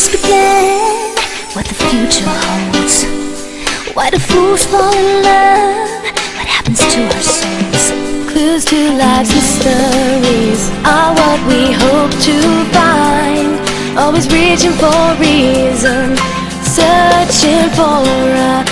just began what the future holds. Why do fools fall in love? What happens to our souls? Clues to life's mysteries are what we hope to find. Always reaching for reason, searching for a